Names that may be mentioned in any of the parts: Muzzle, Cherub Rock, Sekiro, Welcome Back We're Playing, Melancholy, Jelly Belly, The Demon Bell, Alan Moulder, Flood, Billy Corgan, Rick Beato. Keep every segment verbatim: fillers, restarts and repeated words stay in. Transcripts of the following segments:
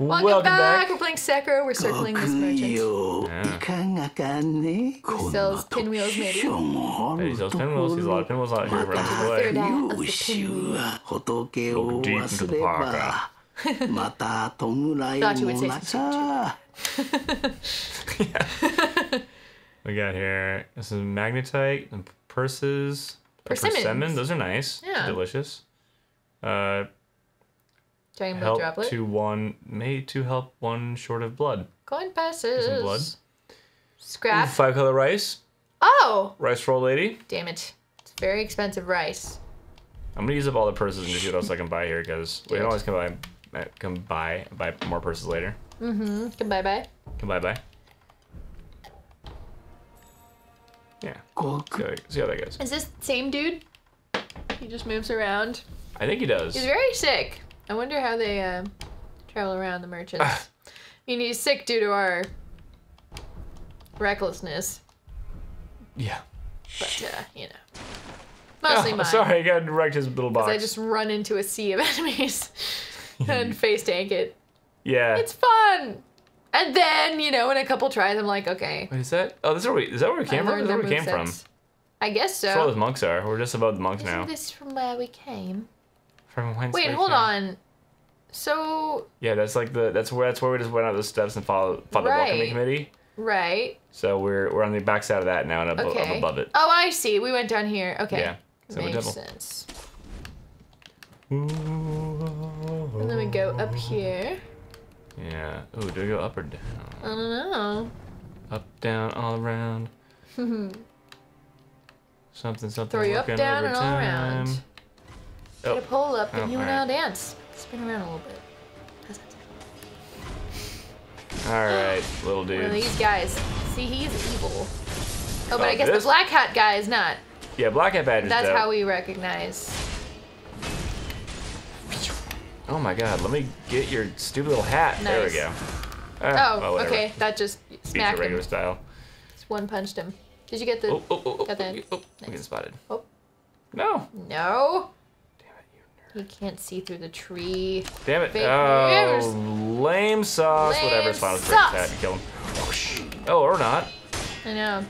Welcome, Welcome back. back. We're playing Sekiro. We're circling this merchant. Yeah. He sells pinwheels, maybe. Yeah, he sells pinwheels. He's a lot of pinwheels out here. Runs away. Look deep into the parka. Thought you would say something. Yeah. We got here. This is magnetite and purses. Persimmons. Persimmon. Those are nice. Yeah. Delicious. Uh. Talking about droplet? To one, may to help one short of blood. Coin passes. Some blood. Scrap. Five color rice. Oh. Rice for old lady. Damn it! It's very expensive rice. I'm gonna use up all the purses and just see what else I can buy here because we can always come buy, come buy, buy more purses later. Mm-hmm. Come buy, buy. Come buy, buy. Yeah. Cool. So, see how that goes. Is this same dude? He just moves around. I think he does. He's very sick. I wonder how they uh, travel around the merchants. Uh, I mean, he's sick due to our recklessness. Yeah. But, uh, you know. Mostly oh, mine. Sorry, I got to wrecked his little box. Because I just run into a sea of enemies and face tank it. Yeah. It's fun! And then, you know, in a couple tries, I'm like, okay. Wait, is that? Oh, this is where we, is that where we came from? Is that where we came from? I guess so. That's where those monks are. We're just above the monks Isn't now. Is this from where we came? Wait, hold on. So yeah, that's like the that's where that's where we just went out those steps and followed, followed right. the welcoming committee. Right. So we're we're on the back side of that now and up, okay. up above it. Oh, I see. We went down here. Okay. Yeah. So makes sense. And then we go up here. Yeah. Ooh, do we go up or down? I don't know. Up, down, all around. something, something. Throw you up, down, and all around. Get a pole up, and oh, you and I'll right. dance. Spin around a little bit. How's that sound? All right, little dude. One of these guys. See, he's evil. Oh, but oh, I guess this? the black hat guy is not. Yeah, black hat badger's That's dope. how we recognize. Oh my God! Let me get your stupid little hat. Nice. There we go. Ah, oh, well, okay. That just smacked regular him. style. Just one punched him. Did you get the? Oh, oh, oh, got that? Oh, nice. We get spotted. Oh. No. No. He can't see through the tree. Damn it. Big oh, ears. lame sauce. Lame Whatever, it's fine. Let's break that and kill him. Oh, or not. I know.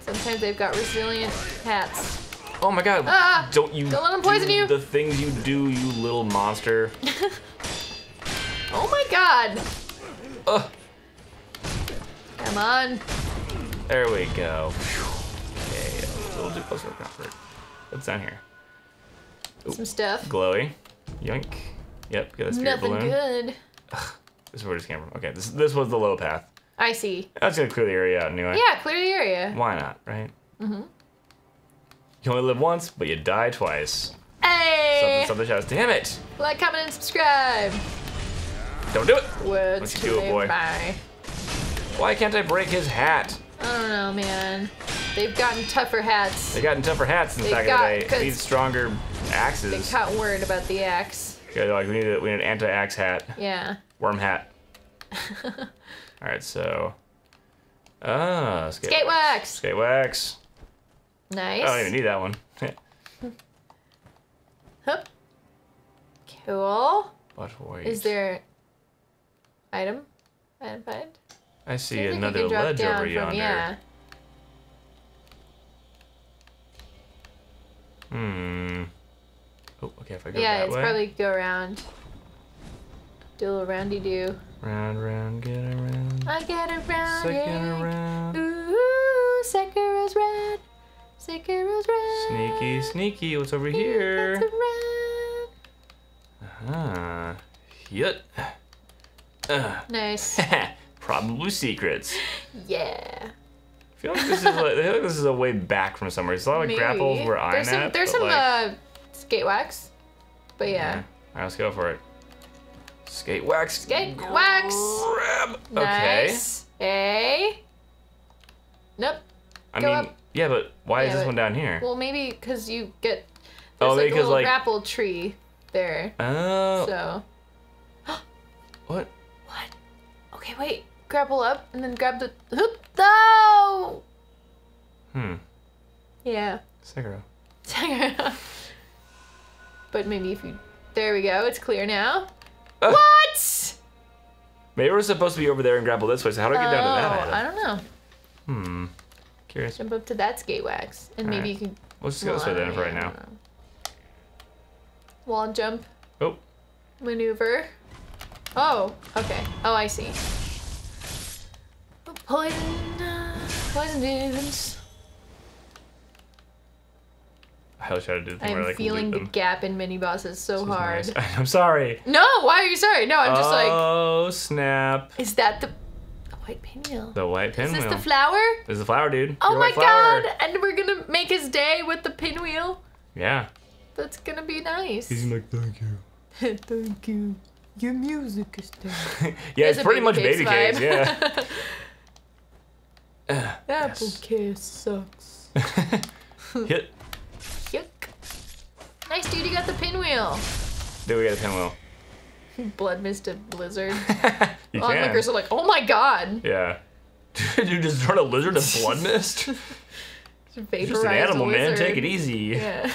Sometimes they've got resilient hats. Oh my God. Ah, don't you don't let him poison you. The things you do, you little monster. Oh my God. Uh. Come on. There we go. Okay, a little too close for comfort. What's down here? Ooh, some stuff. Glowy. Yoink. Yep, got a spirit Nothing balloon. good. Ugh, this is where this came from. Okay, this this was the low path. I see. That's gonna clear the area out anyway. Yeah, clear the area. Why not, right? Mm-hmm. You only live once, but you die twice. Hey! Something, something shouts. Damn it! Like, comment, and subscribe. Don't do it! Words Don't you do it, boy. By. Why can't I break his hat? I don't know, man. They've gotten tougher hats. They've gotten tougher hats since back in the day. They need stronger axes. They caught word about the axe. Yeah, like we need a, we need an anti-axe hat. Yeah. Worm hat. All right, so. Ah, oh, skate, skate wax. wax. Skate wax. Nice. I don't even need that one. Hup. Cool. But wait. Is there item? Item find? I see Seems another like ledge over from, yonder. Yeah. Hmm. Oh, okay, if I go yeah, that way. Yeah, it's probably go around. Do a little roundy-do. Round, round, get around. I get around, Second yeah. around. Ooh, Sekiro's red. Sekiro's red. Sneaky, sneaky, what's over here? It's around. Uh-huh. Yut. Uh. Nice. Probably secrets. Yeah. I feel like this is a, I feel like this is a way back from somewhere. There's a lot of Maybe. grapples where I'm some, at. There's some like, uh, skate wax, but yeah. yeah. All right, let's go for it. Skate wax. Skate grab. wax. Grab. Nice. Okay. Hey. Nope. I go mean, up. yeah, but why yeah, is this but, one down here? Well, maybe because you get there's oh, like a little like, grapple tree there. Oh. So. What? What? Okay, wait. Grapple up and then grab the hoop. No. Hmm. Yeah. Sekiro. Sekiro. But maybe if you. There we go. It's clear now. Uh. What? Maybe we're supposed to be over there and grapple this way, so how do I get down to that island? I don't know. Hmm. Curious. Jump up to that skate wax, and maybe you can... Let's just go this way then for right now. Wall jump. Oh. Maneuver. Oh, okay. Oh, I see. Poison. Poison dudes. I always try to do the thing where I like, feeling the gap in mini bosses so hard. Nice. I'm sorry. No, why are you sorry? No, I'm just like. Oh snap! Is that the, the white pinwheel? The white pinwheel. Is this the flower? This is the flower, dude. Oh my god! And we're gonna make his day with the pinwheel. Yeah. That's gonna be nice. He's like, thank you. Thank you. Your music is done. Yeah, it's pretty much Baby Cakes. Yeah. uh, Apple yes. Care sucks. Hit. Yuck. Nice, dude, you got the pinwheel. Dude, we got a pinwheel. Blood missed a lizard. You onlookers are like, oh my god. Yeah. Dude, just turned a lizard to blood mist? Just vaporized just an animal, man. Take it easy. Yeah.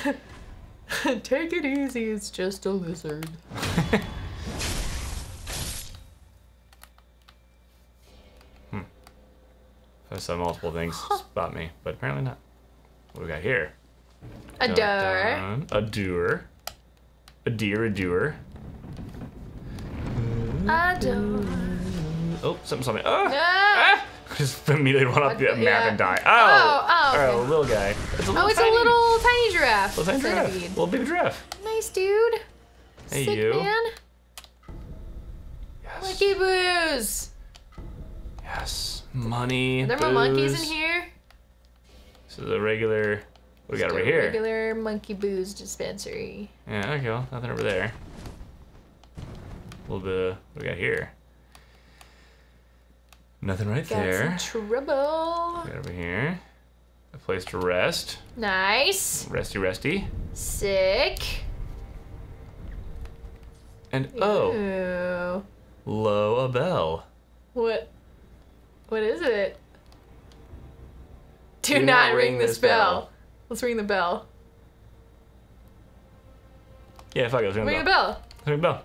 Take it easy, it's just a lizard. hmm. I saw multiple things huh. spot me, but apparently not. What do we got here? A door. A door. A deer, a door. A door. Oh, something saw me. Oh! No. Ah! Just immediately run up the yeah. map and die. Oh! Oh, oh. All right, little guy. It's a little oh, it's tiny. a little tiny giraffe. Little tiny giraffe. Little baby giraffe. Nice, dude. Hey, Sick you. man. Yes. Monkey booze. Yes. Money. Are there booze. more monkeys in here? This is a regular. We got over here. Regular monkey booze dispensary. Yeah, okay, well, nothing over there. A little bit of, what we got here? Nothing right got there. Got some trouble. We got over here. A place to rest. Nice. Resty, resty. Sick. And oh. Ew. Low a bell. What? What is it? Do, Do not, not ring this bell. bell. Let's ring the bell. Yeah, fuck it, let's ring, ring the bell. Ring the bell.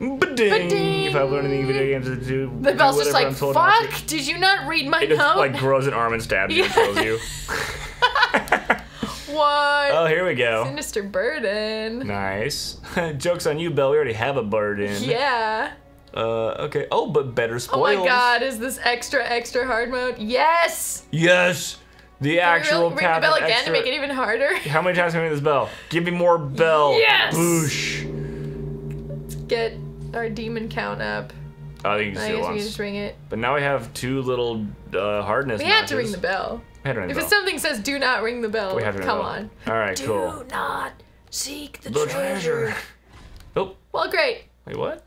Ring the bell. Ba-ding. Ba-ding. If I've learned anything in video games to do, the bell's do just like, fuck, did you not read my it note? It just like grows an arm and stabs yeah. you and kills you. What? Oh, here we go. Sinister burden. Nice. Joke's on you, Belle, we already have a burden. Yeah. Uh, okay. Oh, but better spoils. Oh my god, is this extra, extra hard mode? Yes! Yes! The Can actual really ring the bell again extra... to make it even harder. How many times can we ring this bell? Give me more bell. Yes. Boosh. Let's get our demon count up. I think you can I do guess it once. We can just ring it. But now we have two little uh, hardness. We matches. had to ring the bell. We had to ring the if bell. If something says "do not ring the bell," we have to ring come the bell. on. All right, do cool. Do not seek the, the treasure. treasure. Oh. Well, great. Wait, what?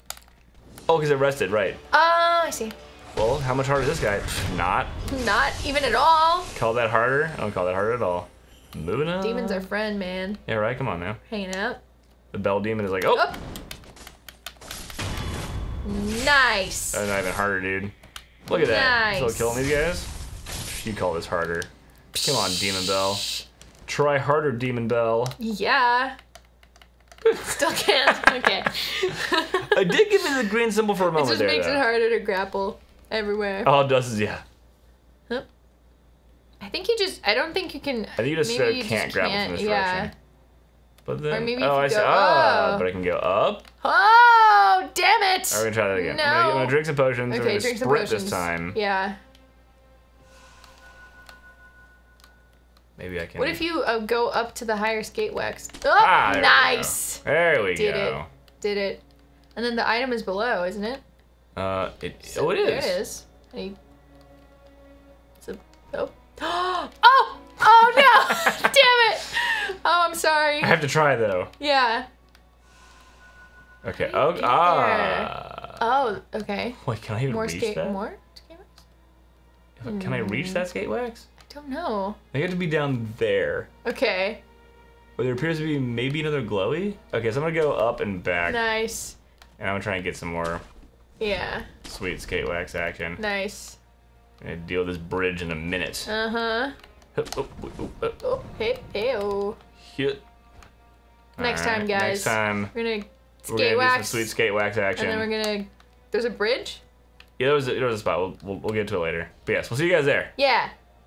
Oh, because it rested, right? Oh, uh, I see. Well, how much harder is this guy? Not. Not even at all. Call that harder? I don't call that harder at all. Moving on. Demon's our friend, man. Yeah, right? Come on now. Hanging out. The bell demon is like, oh. oh. Nice. That's not even harder, dude. Look at nice. that. So killing these guys? You call this harder. Come on, demon bell. Try harder, demon bell. Yeah. Still can't. Okay. I did give it the green symbol for a moment there. It just there, makes though. it harder to grapple. Everywhere. All it does is yeah. Huh? I think you just. I don't think you can. I think you just maybe you can't just grab can't, from this yeah. direction. But then. Or maybe you oh, can I go, see. Oh, oh, but I can go up. Oh, damn it! Are we gonna try that again? No. I'm gonna, I'm gonna drink some potions. Okay, drink some potions this time. Yeah. Maybe I can. What if you uh, go up to the higher skate wax? Oh, ah, there nice. We go. There we Did go. Did it. Did it. And then the item is below, isn't it? Uh, it, so oh, it is. There it is. He, it's a, oh. oh! Oh, no! Damn it! Oh, I'm sorry. I have to try, though. Yeah. Okay. Oh, ah. Oh, okay. Wait, can I even more reach skate, that? More skate wax? Can mm. I reach that skate wax? I don't know. I think I have to be down there. Okay. But there appears to be maybe another glowy. Okay, so I'm going to go up and back. Nice. And I'm going to try and get some more... Yeah. Sweet skate wax action. Nice. I'm gonna deal with this bridge in a minute. Uh huh. Oh, oh, oh, oh. oh hey, hey, oh. Hit. Next right, time, guys. Next time. We're gonna skate we're gonna wax. Do some sweet skate wax action. And then we're gonna There's a bridge? Yeah, there was a, there was a spot. We'll, we'll, we'll get to it later. But yes, we'll see you guys there. Yeah.